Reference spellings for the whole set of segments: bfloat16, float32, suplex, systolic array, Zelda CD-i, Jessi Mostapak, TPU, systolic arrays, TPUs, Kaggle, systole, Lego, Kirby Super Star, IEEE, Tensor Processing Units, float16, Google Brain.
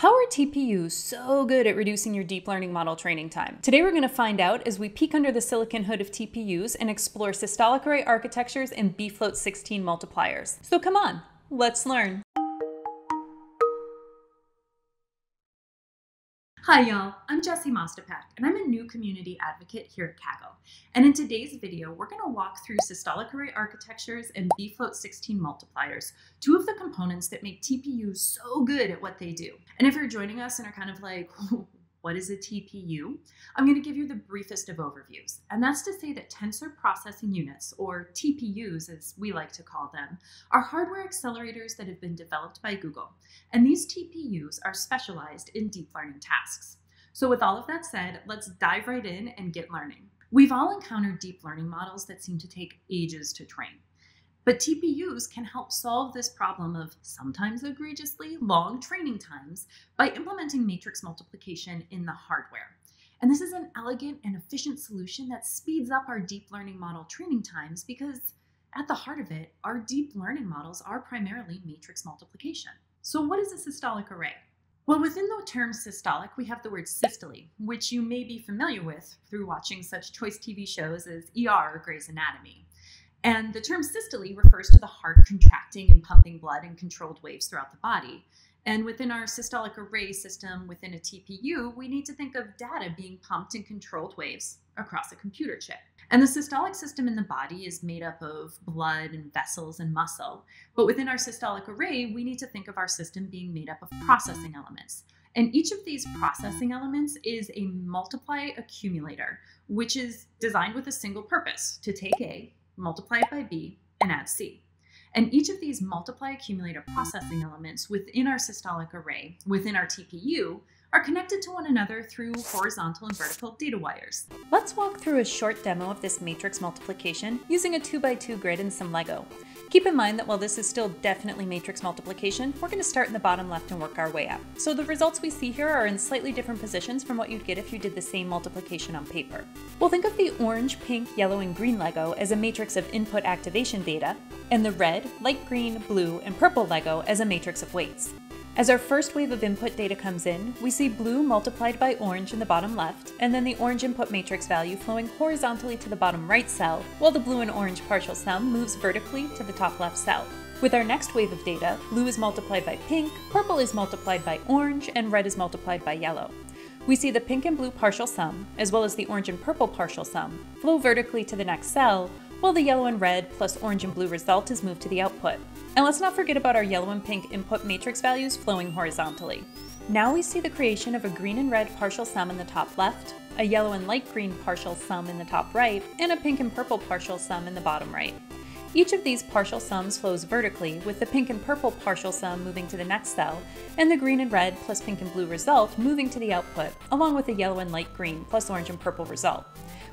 How are TPUs so good at reducing your deep learning model training time? Today we're going to find out as we peek under the silicon hood of TPUs and explore systolic array architectures and bfloat16 multipliers. So come on, let's learn. Hi y'all, I'm Jessi Mostapak, and I'm a new community advocate here at Kaggle. And in today's video, we're going to walk through systolic array architectures and bfloat16 multipliers, two of the components that make TPUs so good at what they do. And if you're joining us and are kind of like, what is a TPU? I'm going to give you the briefest of overviews. And that's to say that Tensor Processing Units, or TPUs as we like to call them, are hardware accelerators that have been developed by Google. And these TPUs are specialized in deep learning tasks. So with all of that said, let's dive right in and get learning. We've all encountered deep learning models that seem to take ages to train. But TPUs can help solve this problem of sometimes egregiously long training times by implementing matrix multiplication in the hardware. And this is an elegant and efficient solution that speeds up our deep learning model training times because at the heart of it, our deep learning models are primarily matrix multiplication. So what is a systolic array? Well, within the term systolic, we have the word systole, which you may be familiar with through watching such choice TV shows as ER or Grey's Anatomy. And the term systole refers to the heart contracting and pumping blood in controlled waves throughout the body. And within our systolic array system within a TPU, we need to think of data being pumped in controlled waves across a computer chip. And the systolic system in the body is made up of blood and vessels and muscle. But within our systolic array, we need to think of our system being made up of processing elements. And each of these processing elements is a multiply accumulator, which is designed with a single purpose, to take A, multiply it by B, and add C. And each of these multiply accumulator processing elements within our systolic array, within our TPU, are connected to one another through horizontal and vertical data wires. Let's walk through a short demo of this matrix multiplication using a 2x2 grid and some Lego. Keep in mind that while this is still definitely matrix multiplication, we're going to start in the bottom left and work our way up. So the results we see here are in slightly different positions from what you'd get if you did the same multiplication on paper. We'll think of the orange, pink, yellow, and green Lego as a matrix of input activation data, and the red, light green, blue, and purple Lego as a matrix of weights. As our first wave of input data comes in, we see blue multiplied by orange in the bottom left, and then the orange input matrix value flowing horizontally to the bottom right cell, while the blue and orange partial sum moves vertically to the top left cell. With our next wave of data, blue is multiplied by pink, purple is multiplied by orange, and red is multiplied by yellow. We see the pink and blue partial sum, as well as the orange and purple partial sum, flow vertically to the next cell, while the yellow and red plus orange and blue result is moved to the output. And let's not forget about our yellow and pink input matrix values flowing horizontally. Now we see the creation of a green and red partial sum in the top left, a yellow and light green partial sum in the top right, and a pink and purple partial sum in the bottom right. Each of these partial sums flows vertically, with the pink and purple partial sum moving to the next cell, and the green and red plus pink and blue result moving to the output, along with the yellow and light green plus orange and purple result.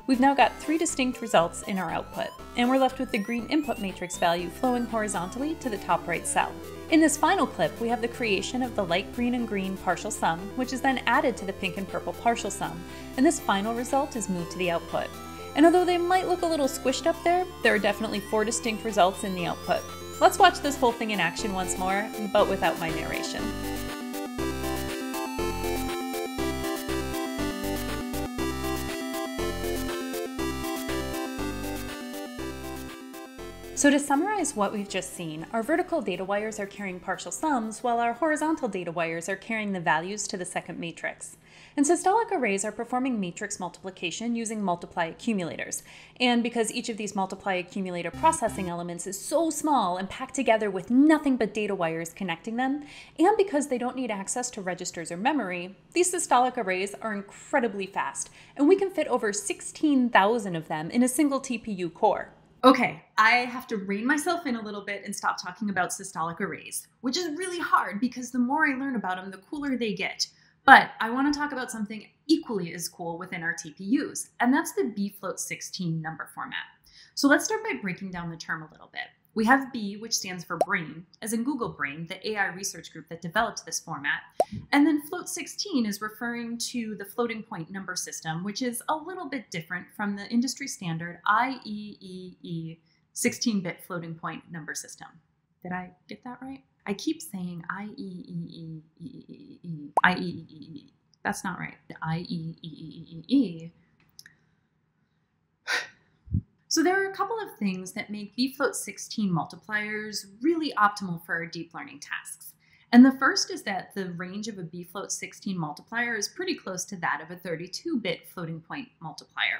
We've now got three distinct results in our output, and we're left with the green input matrix value flowing horizontally to the top right cell. In this final clip, we have the creation of the light green and green partial sum, which is then added to the pink and purple partial sum, and this final result is moved to the output. And although they might look a little squished up there, there are definitely four distinct results in the output. Let's watch this whole thing in action once more, but without my narration. So to summarize what we've just seen, our vertical data wires are carrying partial sums, while our horizontal data wires are carrying the values to the second matrix. And systolic arrays are performing matrix multiplication using multiply accumulators. And because each of these multiply accumulator processing elements is so small and packed together with nothing but data wires connecting them, and because they don't need access to registers or memory, these systolic arrays are incredibly fast, and we can fit over 16,000 of them in a single TPU core. Okay, I have to rein myself in a little bit and stop talking about systolic arrays, which is really hard because the more I learn about them, the cooler they get. But I want to talk about something equally as cool within our TPUs, and that's the bfloat16 number format. So let's start by breaking down the term a little bit. We have B, which stands for Brain, as in Google Brain, the AI research group that developed this format. And then float16 is referring to the floating point number system, which is a little bit different from the industry standard IEEE 16-bit floating point number system. Did I get that right? I keep saying IEEE, IEEE. That's not right. IEEE. So there are a couple of things that make bfloat16 multipliers really optimal for our deep learning tasks. And the first is that the range of a bfloat16 multiplier is pretty close to that of a 32-bit floating point multiplier.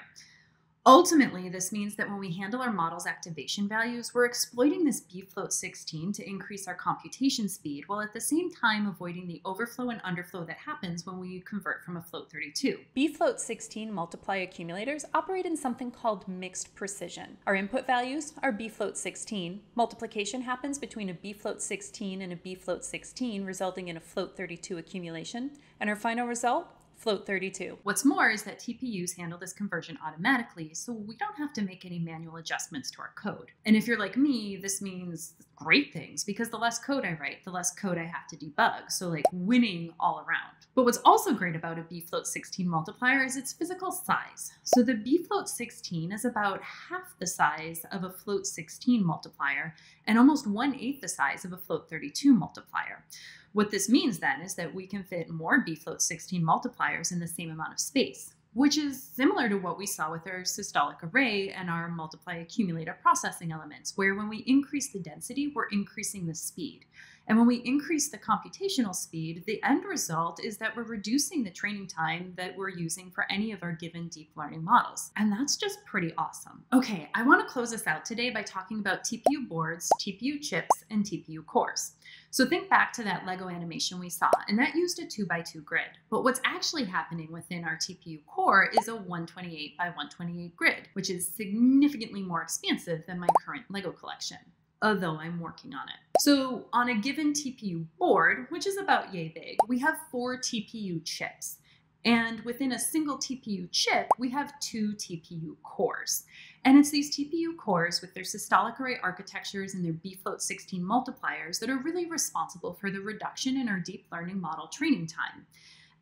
Ultimately, this means that when we handle our model's activation values, we're exploiting this bfloat16 to increase our computation speed, while at the same time avoiding the overflow and underflow that happens when we convert from a float32. bfloat16 multiply accumulators operate in something called mixed precision. Our input values are bfloat16. Multiplication happens between a bfloat16 and a bfloat16, resulting in a float32 accumulation, and our final result? float32. What's more is that TPUs handle this conversion automatically, so we don't have to make any manual adjustments to our code. And if you're like me, this means great things, because the less code I write, the less code I have to debug, so like winning all around. But what's also great about a bfloat16 multiplier is its physical size. So the bfloat16 is about half the size of a float16 multiplier and almost 1/8 the size of a float32 multiplier. What this means then is that we can fit more bfloat16 multipliers in the same amount of space, which is similar to what we saw with our systolic array and our multiply accumulator processing elements, where when we increase the density, we're increasing the speed. And when we increase the computational speed, the end result is that we're reducing the training time that we're using for any of our given deep learning models. And that's just pretty awesome. Okay, I want to close this out today by talking about TPU boards, TPU chips, and TPU cores. So think back to that Lego animation we saw, and that used a 2x2 grid. But what's actually happening within our TPU core is a 128x128 grid, which is significantly more expansive than my current Lego collection, although I'm working on it. So on a given TPU board, which is about yay big, we have 4 TPU chips. And within a single TPU chip, we have 2 TPU cores. And it's these TPU cores with their systolic array architectures and their bfloat16 multipliers that are really responsible for the reduction in our deep learning model training time.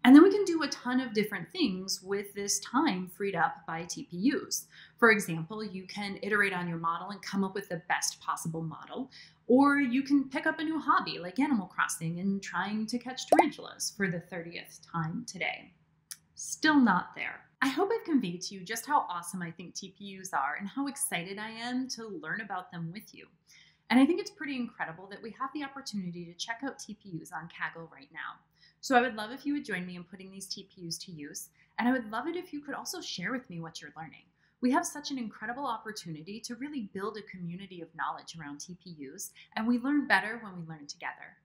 And then we can do a ton of different things with this time freed up by TPUs. For example, you can iterate on your model and come up with the best possible model, or you can pick up a new hobby like Animal Crossing and trying to catch tarantulas for the 30th time today. Still not there. I hope I've conveyed to you just how awesome I think TPUs are and how excited I am to learn about them with you. And I think it's pretty incredible that we have the opportunity to check out TPUs on Kaggle right now. So I would love if you would join me in putting these TPUs to use, and I would love it if you could also share with me what you're learning. We have such an incredible opportunity to really build a community of knowledge around TPUs, and we learn better when we learn together.